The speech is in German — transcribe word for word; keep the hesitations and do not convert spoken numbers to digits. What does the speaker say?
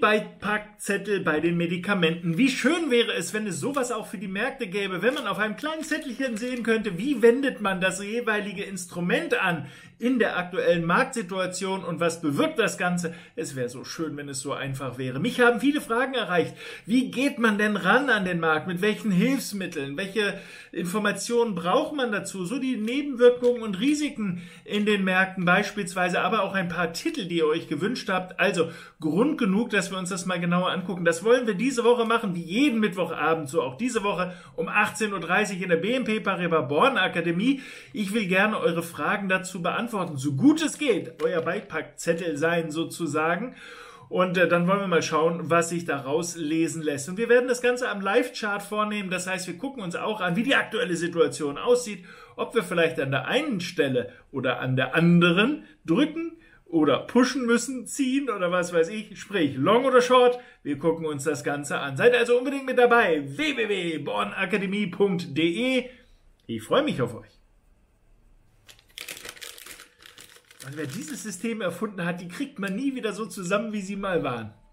bei Packzettel bei den Medikamenten. Wie schön wäre es, wenn es sowas auch für die Märkte gäbe, wenn man auf einem kleinen Zettelchen sehen könnte, wie wendet man das jeweilige Instrument an in der aktuellen Marktsituation und was bewirkt das Ganze. Es wäre so schön, wenn es so einfach wäre. Mich haben viele Fragen erreicht. Wie geht man denn ran an den Markt? Mit welchen Hilfsmitteln? Welche Informationen braucht man dazu? So die Nebenwirkungen und Risiken in den Märkten beispielsweise, aber auch ein paar Titel, die ihr euch gewünscht habt. Also Grund genug, dass wir uns das mal genauer angucken. Das wollen wir diese Woche machen, wie jeden Mittwochabend, so auch diese Woche um achtzehn Uhr dreißig in der B N P Paribas BORN Akademie. Ich will gerne eure Fragen dazu beantworten, so gut es geht. Euer Beipackzettel sein sozusagen. Und äh, dann wollen wir mal schauen, was sich daraus lesen lässt. Und wir werden das Ganze am Live-Chart vornehmen. Das heißt, wir gucken uns auch an, wie die aktuelle Situation aussieht, ob wir vielleicht an der einen Stelle oder an der anderen drücken oder pushen müssen, ziehen oder was weiß ich, sprich long oder short, wir gucken uns das Ganze an. Seid also unbedingt mit dabei, w w w punkt born akademie punkt de. Ich freue mich auf euch. Und wer dieses System erfunden hat, die kriegt man nie wieder so zusammen, wie sie mal waren.